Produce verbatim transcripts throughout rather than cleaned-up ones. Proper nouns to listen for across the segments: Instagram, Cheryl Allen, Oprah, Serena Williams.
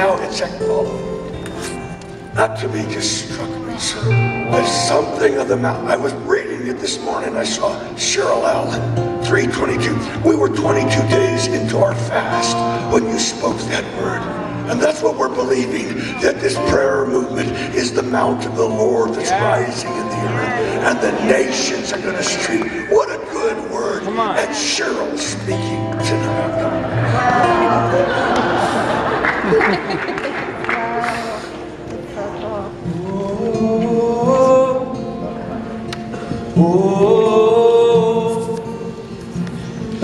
now it's a call. Not to be just struck me, sir, but something of the mouth. I was reading it this morning. I saw Cheryl Allen, three twenty-two. We were twenty-two days into our fast when you spoke that word. And that's what we're believing, that this prayer movement is the mount of the Lord that's rising in the earth. And the nations are going to stream. What a good word. And Cheryl speaking tonight. Oh, oh,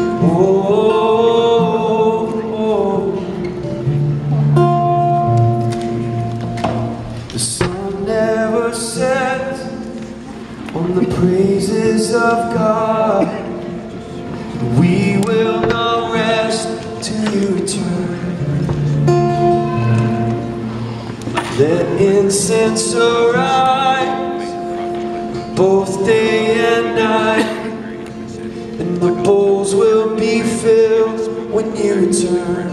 oh, oh. The sun never sets on the praises of God. We will not rest till you return. Let incense arise both days and the bowls will be filled when you return.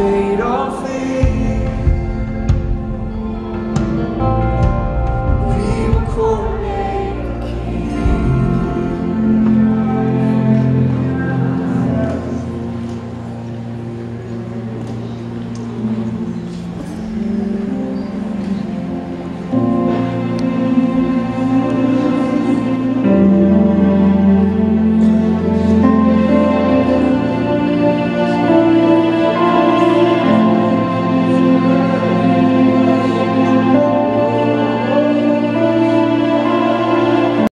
fade off.